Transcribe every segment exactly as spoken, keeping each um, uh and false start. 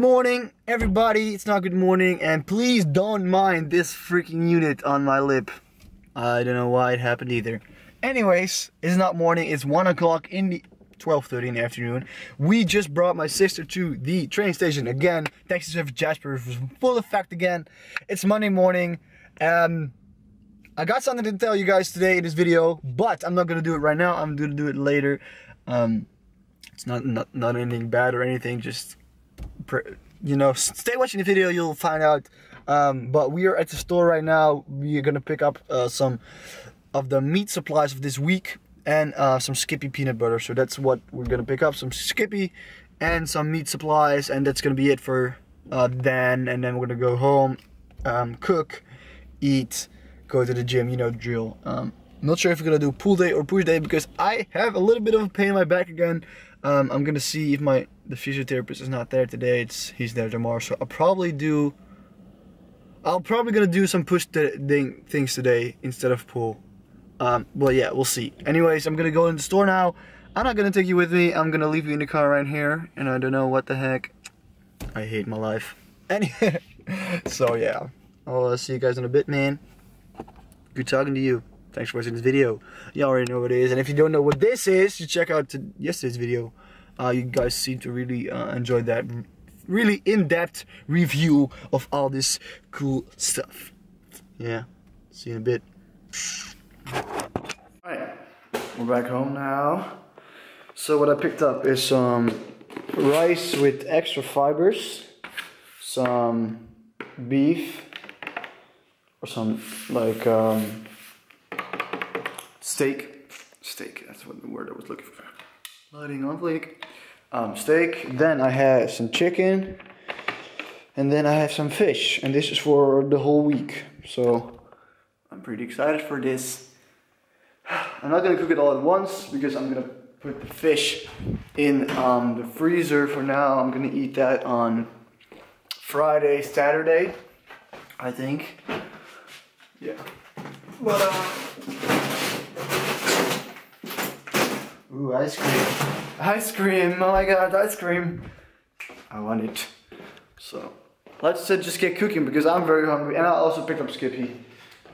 morning, everybody. It's not good morning, and please don't mind this freaking unit on my lip. I don't know why it happened either. Anyways, it's not morning, it's one o'clock in the... twelve thirty in the afternoon. We just brought my sister to the train station again. Thanks to Server Jasper for full effect again. It's Monday morning. Um, I got something to tell you guys today in this video, but I'm not gonna do it right now. I'm gonna do it later. Um, it's not, not, not anything bad or anything, just... You know, stay watching the video, you'll find out. Um, but we are at the store right now. We are gonna pick up uh, some of the meat supplies of this week and uh, some Skippy peanut butter. So that's what we're gonna pick up, some Skippy and some meat supplies, and that's gonna be it for uh, then. And then we're gonna go home, um, cook, eat, go to the gym, you know, drill. Um, I'm not sure if we're gonna do pull day or push day because I have a little bit of a pain in my back again. Um, I'm gonna see if my the physiotherapist is not there today. It's he's there tomorrow, so I'll probably do. I'll probably gonna do some push thing things today instead of pull. Um, well, yeah, we'll see. Anyways, I'm gonna go in the store now. I'm not gonna take you with me. I'm gonna leave you in the car right here, and I don't know what the heck. I hate my life. Any so yeah, I'll uh, see you guys in a bit, man. Good talking to you. Thanks for watching this video. You already know what it is, and if you don't know what this is, you check out yesterday's video. Uh, you guys seem to really uh, enjoy that really in-depth review of all this cool stuff. Yeah, see you in a bit. Alright, we're back home now. So what I picked up is some rice with extra fibers, some beef, or some like um, steak, steak, that's what the word I was looking for. Lighting on fleek. Um, steak, then I have some chicken, and then I have some fish, and this is for the whole week. So I'm pretty excited for this. I'm not gonna cook it all at once because I'm gonna put the fish in um, the freezer for now. I'm gonna eat that on Friday, Saturday, I think. Yeah. But, uh... ooh, ice cream. Ice cream, oh my god, ice cream. I want it. So, let's uh, just get cooking because I'm very hungry. And I also picked up Skippy.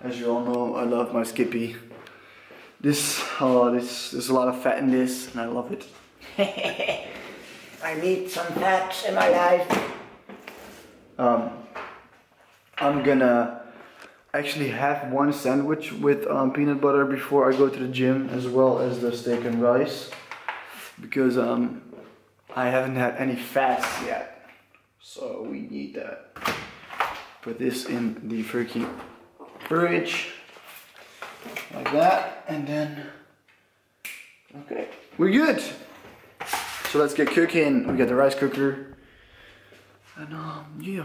As you all know, I love my Skippy. This, oh, this, there's a lot of fat in this, and I love it. I need some fat in my life. Um, I'm gonna actually have one sandwich with um, peanut butter before I go to the gym, as well as the steak and rice, because um, I haven't had any fats yet, so we need that. Put this in the freaking fridge. Like that, and then, okay, we're good. So let's get cooking. We got the rice cooker, and um, yeah,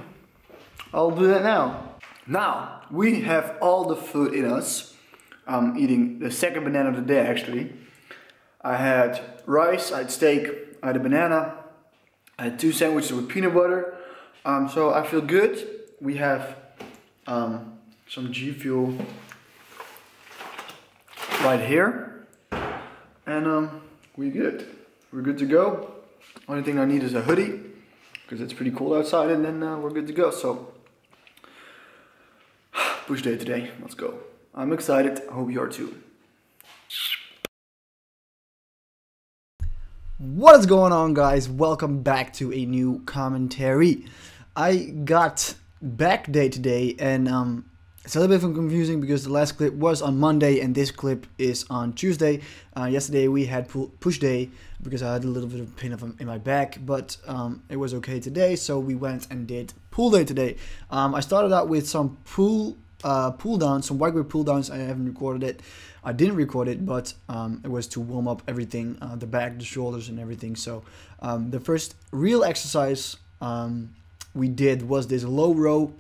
I'll do that now. Now, we have all the food in us. I'm eating the second banana of the day, actually. I had rice, I had steak, I had a banana, I had two sandwiches with peanut butter, um, so I feel good. We have um, some G Fuel right here, and um, we're good. We're good to go. Only thing I need is a hoodie because it's pretty cold outside, and then uh, we're good to go. So push day today. Let's go. I'm excited. I hope you are too. What is going on, guys? Welcome back to a new commentary. I got back day today, and um. It's a little bit confusing because the last clip was on Monday and this clip is on Tuesday. Uh, yesterday we had push day because I had a little bit of pain in my back, but um, it was okay today. So we went and did pull day today. Um, I started out with some pull uh, pull downs, some white grip pull downs. I haven't recorded it. I didn't record it, but um, it was to warm up everything, uh, the back, the shoulders, and everything. So um, the first real exercise um, we did was this low row.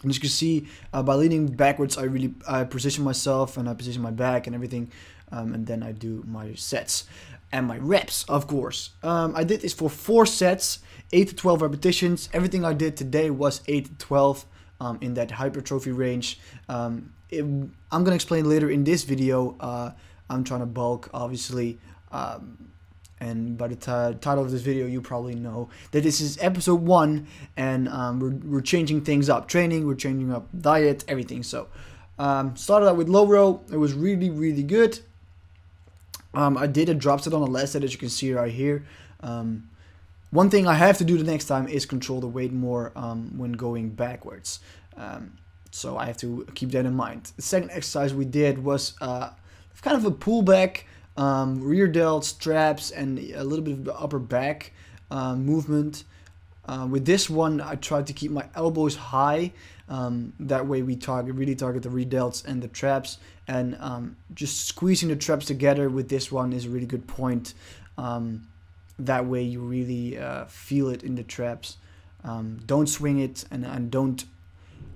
And as you can see, uh, by leaning backwards, I really I position myself and I position my back and everything, um, and then I do my sets and my reps, of course. Um, I did this for four sets, eight to twelve repetitions. Everything I did today was eight to twelve um, in that hypertrophy range. Um, it, I'm gonna explain later in this video. Uh, I'm trying to bulk, obviously. Um, And by the title of this video, you probably know that this is episode one, and um, we're, we're changing things up. Training, we're changing up diet, everything. So, um, started out with low row. It was really, really good. Um, I did a drop set on the last set, as you can see right here. Um, one thing I have to do the next time is control the weight more um, when going backwards. Um, so I have to keep that in mind. The second exercise we did was uh, kind of a pullback. Um, rear delts, traps, and a little bit of the upper back uh, movement. Uh, with this one, I tried to keep my elbows high. Um, that way, we target really target the rear delts and the traps. And um, just squeezing the traps together with this one is a really good point. Um, that way, you really uh, feel it in the traps. Um, don't swing it, and, and don't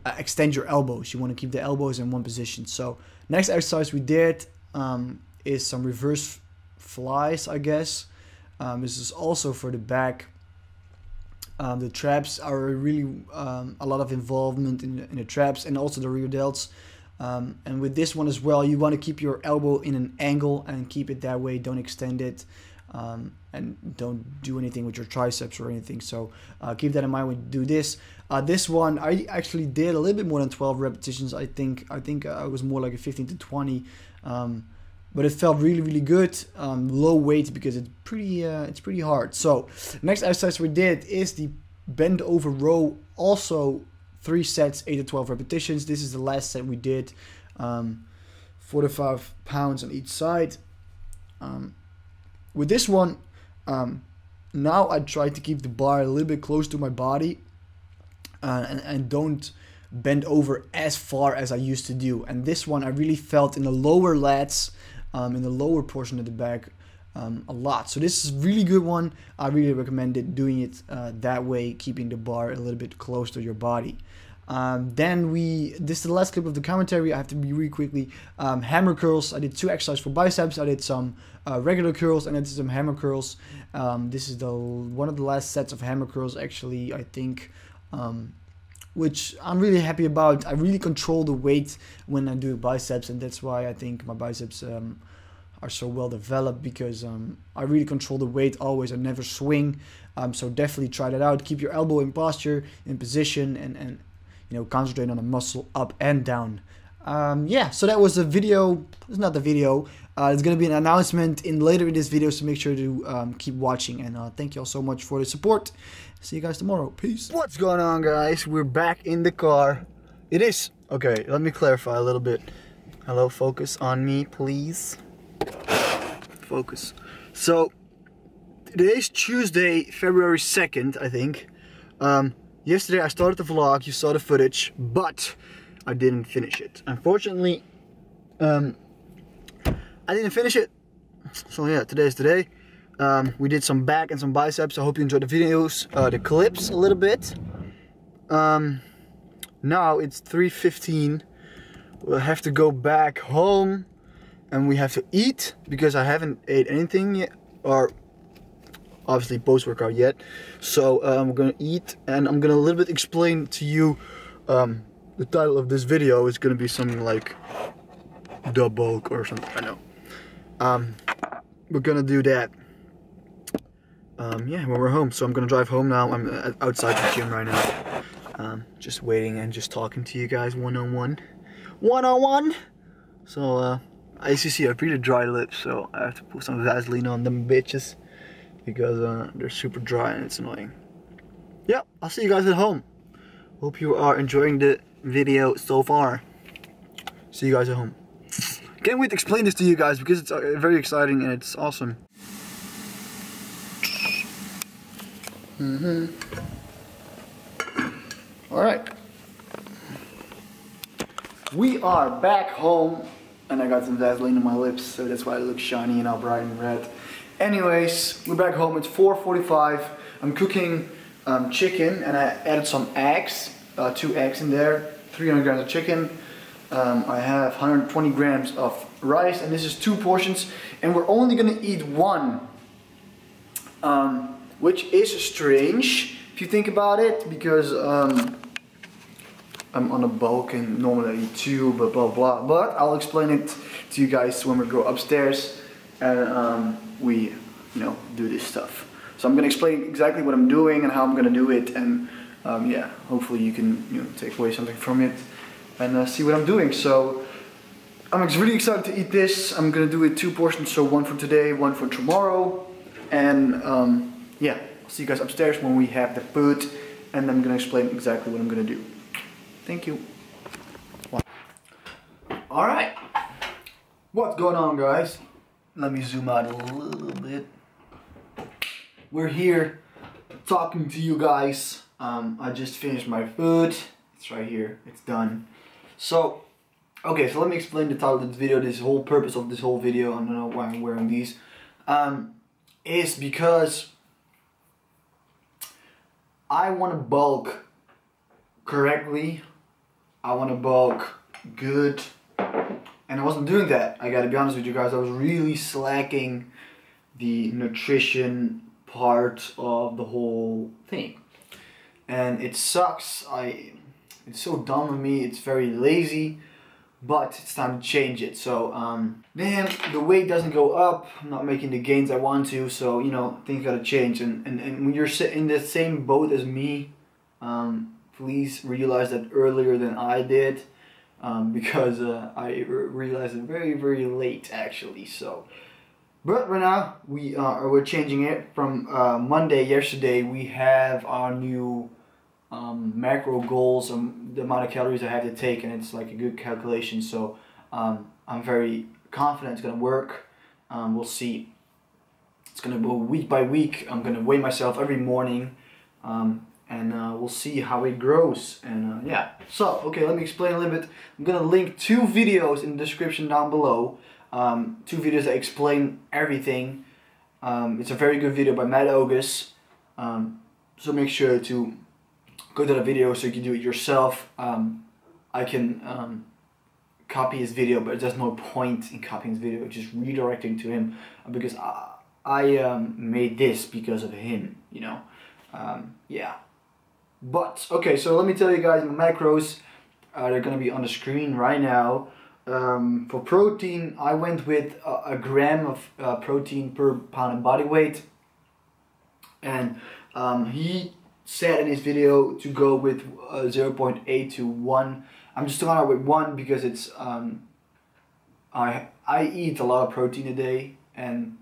uh, extend your elbows. You want to keep the elbows in one position. So, next exercise we did. Um, is some reverse flies, I guess. Um, this is also for the back. Um, the traps are really um, a lot of involvement in, in the traps and also the rear delts. Um, and with this one as well, you want to keep your elbow in an angle and keep it that way. Don't extend it um, and don't do anything with your triceps or anything. So uh, keep that in mind when you do this. Uh, this one, I actually did a little bit more than twelve repetitions. I think I think I was more like a fifteen to twenty. Um, But it felt really, really good. Um, low weight because it's pretty, uh, it's pretty hard. So next exercise we did is the bend over row. Also three sets, eight to twelve repetitions. This is the last set we did. Um, four to five pounds on each side. Um, with this one, um, now I try to keep the bar a little bit close to my body, uh, and and don't bend over as far as I used to do. And this one I really felt in the lower lats. Um, in the lower portion of the back um, a lot. So this is a really good one. I really recommend it, doing it uh, that way, keeping the bar a little bit close to your body. Um, then we, this is the last clip of the commentary. I have to be really quickly. Um, hammer curls. I did two exercises for biceps. I did some uh, regular curls and I did some hammer curls. Um, this is the one of the last sets of hammer curls actually, I think. Um, which I'm really happy about. I really control the weight when I do biceps, and that's why I think my biceps um, are so well developed, because um, I really control the weight always. I never swing, um, so definitely try that out. Keep your elbow in posture, in position, and, and you know, concentrate on the muscle up and down. Um, yeah, so that was the video. It's not the video. Uh, it's going to be an announcement in later in this video, so make sure to um, keep watching. And uh, thank you all so much for the support. See you guys tomorrow. Peace. What's going on, guys? We're back in the car. It is. Okay, let me clarify a little bit. Hello, focus on me, please. Focus. So, today's Tuesday, February second, I think. Um, yesterday, I started the vlog. You saw the footage, but I didn't finish it. Unfortunately, um, I didn't finish it. So yeah, today's today. Um, we did some back and some biceps. I hope you enjoyed the videos, uh, the clips a little bit. Um, now it's three fifteen. We'll have to go back home and we have to eat because I haven't ate anything yet, or obviously post-workout yet. So um, we're gonna eat and I'm gonna a little bit explain to you. Um, The title of this video is going to be something like the bulk or something, I know. Um, we're going to do that, um, yeah, when we're home. So I'm going to drive home now. I'm outside the gym right now. Um, just waiting and just talking to you guys one-on-one. one-on-one! So, uh, as you see, I have pretty dry lips, so I have to put some Vaseline on them bitches. Because uh, they're super dry and it's annoying. Yeah, I'll see you guys at home. Hope you are enjoying the video so far. See you guys at home. Can't wait to explain this to you guys because it's very exciting and it's awesome. Mm-hmm. All right. We are back home and I got some Vaseline on my lips, so that's why it looks shiny and all bright and red. Anyways, we're back home. It's four forty-five. I'm cooking um, chicken and I added some eggs. Uh, two eggs in there, three hundred grams of chicken. Um, I have one hundred twenty grams of rice, and this is two portions. And we're only gonna eat one, um, which is strange if you think about it, because um, I'm on a bulk and normally I eat two, blah blah blah. But I'll explain it to you guys when we go upstairs and um, we you know, do this stuff. So I'm going to explain exactly what I'm doing and how I'm going to do it, and um, yeah, hopefully you can, you know, take away something from it and uh, see what I'm doing. So I'm really excited to eat this. I'm going to do it two portions, so one for today, one for tomorrow, and um, yeah, I'll see you guys upstairs when we have the food, and I'm going to explain exactly what I'm going to do. Thank you. Alright, what's going on, guys? Let me zoom out a little bit. We're here talking to you guys. Um, I just finished my food. It's right here. It's done. So, okay, so let me explain the title of this video. This whole purpose of this whole video, I don't know why I'm wearing these, um, is because I want to bulk correctly. I want to bulk good. And I wasn't doing that. I gotta be honest with you guys, I was really slacking the nutrition part of the whole thing. And it sucks. I it's so dumb of me, it's very lazy, but it's time to change it. So um man, the weight doesn't go up, I'm not making the gains I want to, so you know, things gotta change. And and, and when you're in the same boat as me, um please realize that earlier than I did. Um, because uh, I re realized it very, very late, actually. So, but right now we are uh, we're changing it from uh, Monday. Yesterday we have our new um, macro goals, um, the amount of calories I have to take, and it's like a good calculation. So um, I'm very confident it's gonna work. Um, we'll see. It's gonna go week by week. I'm gonna weigh myself every morning. Um, and uh, we'll see how it grows, and uh, yeah. So, okay, let me explain a little bit. I'm gonna link two videos in the description down below, um, two videos that explain everything. Um, it's a very good video by Matt Ogus, um, so make sure to go to the video so you can do it yourself. Um, I can um, copy his video, but there's no point in copying his video, just redirecting to him, because I, I um, made this because of him, you know, um, yeah. But, okay, so let me tell you guys my macros. Uh, they're going to be on the screen right now. Um, for protein, I went with a, a gram of uh, protein per pound of body weight. And um, he said in his video to go with uh, zero point eight to one. I'm just going out with one because it's... Um, I, I eat a lot of protein a day, and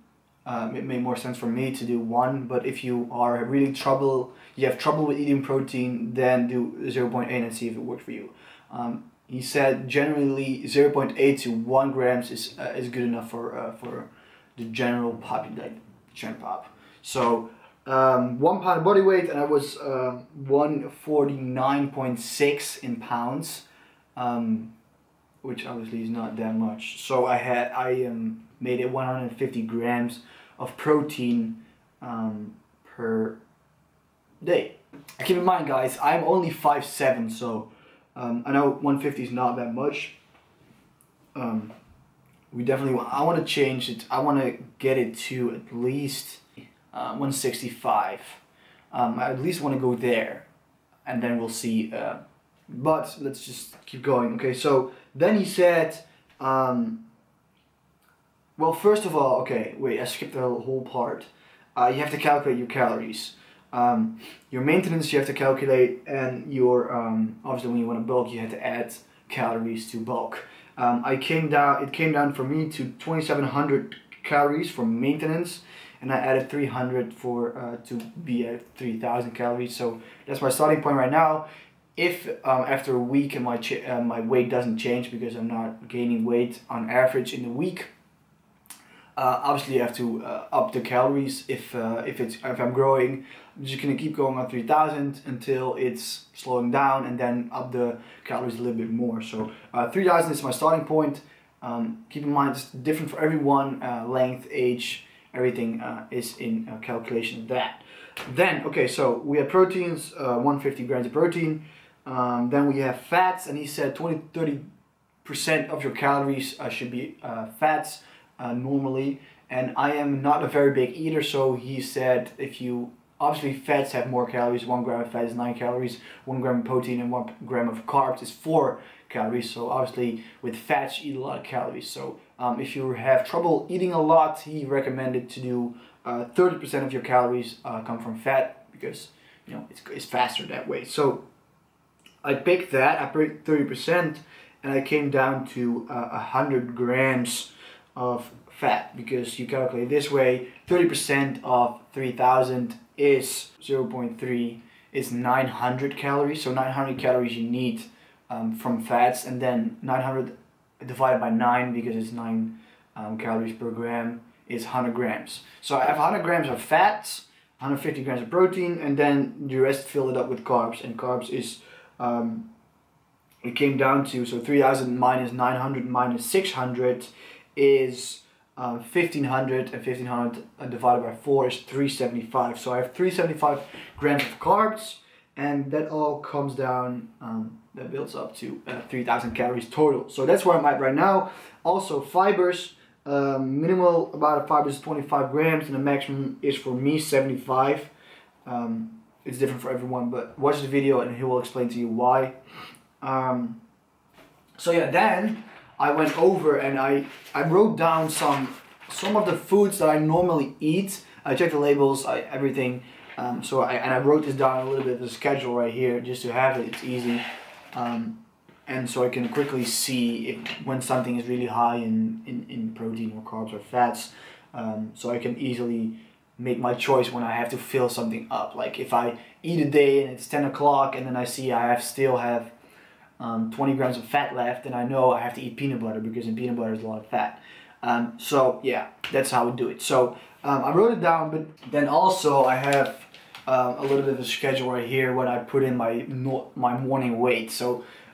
Um, it made more sense for me to do one, but if you are really trouble, you have trouble with eating protein, then do zero point eight and see if it works for you. Um, he said generally zero point eight to one grams is uh, is good enough for uh, for the general pop, like gen pop. So um, one pound of body weight, and I was uh, one forty-nine point six in pounds, um, which obviously is not that much. So I had I am. Um, made it one hundred fifty grams of protein um, per day. And keep in mind, guys, I'm only five seven, so um, I know one fifty is not that much. Um, we definitely want, I want to change it. I want to get it to at least uh, one sixty-five. Um, I at least want to go there, and then we'll see. Uh, but let's just keep going. Okay, so then he said, um, well, first of all, okay, wait, I skipped the whole part. Uh, you have to calculate your calories. Um, your maintenance you have to calculate, and your, um, obviously when you want to bulk, you have to add calories to bulk. Um, I came down, it came down for me to twenty-seven hundred calories for maintenance, and I added three hundred for, uh, to be at three thousand calories, so that's my starting point right now. If um, after a week and my, ch uh, my weight doesn't change, because I'm not gaining weight on average in the week, Uh, obviously, you have to uh, up the calories if uh, if it's if I'm growing. I'm just gonna keep going on three thousand until it's slowing down, and then up the calories a little bit more. So uh, three thousand is my starting point. Um, keep in mind, it's different for everyone. Uh, length, age, everything uh, is in uh, calculation of that. Then okay, so we have proteins, uh, one fifty grams of protein. Um, then we have fats, and he said twenty thirty percent of your calories uh, should be uh, fats. Uh, normally, and I am not a very big eater, so he said if you obviously fats have more calories. One gram of fat is nine calories, one gram of protein and one gram of carbs is four calories. So obviously with fats you eat a lot of calories, so um, if you have trouble eating a lot, he recommended to do thirty percent uh, of your calories uh, come from fat, because you know it's, it's faster that way. So I picked that, I picked thirty percent, and I came down to uh, one hundred grams of fat, because you calculate this way, thirty percent of three thousand is zero point three, is nine hundred calories, so nine hundred calories you need um, from fats, and then nine hundred divided by nine, because it's nine um, calories per gram, is one hundred grams. So I have one hundred grams of fats, one hundred fifty grams of protein, and then the rest filled it up with carbs, and carbs is Um, it came down to, so three thousand minus nine hundred minus six hundred is um, fifteen hundred, and fifteen hundred divided by four is three seventy-five. So I have three hundred seventy-five grams of carbs, and that all comes down, um, that builds up to uh, three thousand calories total. So that's where I'm at right now. Also fibers, um, minimal amount of fibers is twenty-five grams, and the maximum is for me seventy-five. Um, It's different for everyone, but watch the video and he will explain to you why. Um, so yeah, then I went over and I, I wrote down some some of the foods that I normally eat. I checked the labels, I, everything. Um, so I, and I wrote this down a little bit, the schedule right here, just to have it, it's easy. Um, and so I can quickly see if, when something is really high in, in, in protein or carbs or fats. Um, so I can easily make my choice when I have to fill something up. Like if I eat a day and it's ten o'clock and then I see I have still have um, twenty grams of fat left, then I know I have to eat peanut butter, because in peanut butter is a lot of fat. Um, so yeah, that's how we do it. So um, I wrote it down, but then also I have um, a little bit of a schedule right here when I put in my, no my morning weight. So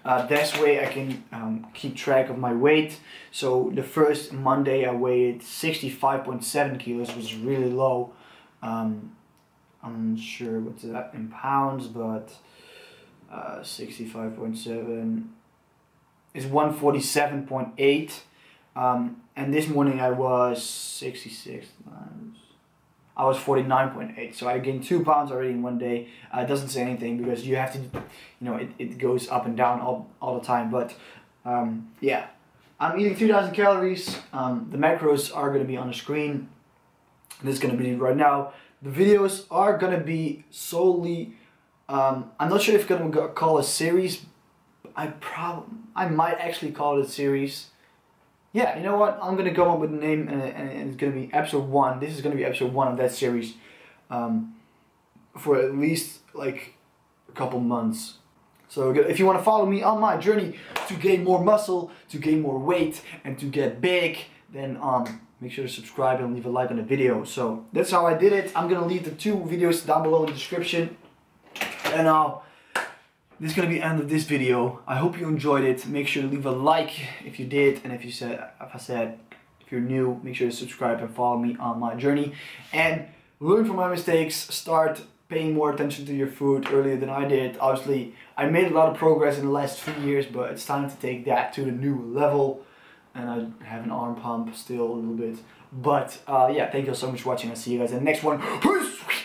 uh, that's way I can um, keep track of my weight. So the first Monday I weighed sixty-five point seven kilos, which is really low. Um, I'm sure what's that in pounds, but uh, sixty-five point seven is one forty-seven point eight, um, and this morning I was sixty-six, I was forty-nine point eight, so I gained two pounds already in one day. Uh, it doesn't say anything, because you have to, you know, it, it goes up and down all, all the time, but um, yeah, I'm eating three thousand calories, um, the macros are going to be on the screen. This is going to be right now. The videos are going to be solely, um, I'm not sure if I'm going to call it a series. I probably, I might actually call it a series. Yeah, you know what? I'm going to come up with a name, and, and it's going to be episode one. This is going to be episode one of that series um, for at least like a couple months. So if you want to follow me on my journey to gain more muscle, to gain more weight, and to get big, then um. make sure to subscribe and leave a like on the video. So that's how I did it. I'm gonna leave the two videos down below in the description. And now, uh, this is gonna be the end of this video. I hope you enjoyed it. Make sure to leave a like if you did, and if you said, if I said, if you're new, make sure to subscribe and follow me on my journey. And learn from my mistakes. Start paying more attention to your food earlier than I did. Obviously, I made a lot of progress in the last three years, but it's time to take that to a new level. And I have an arm pump still a little bit. But uh, yeah, thank you all so much for watching. I'll see you guys in the next one. Peace!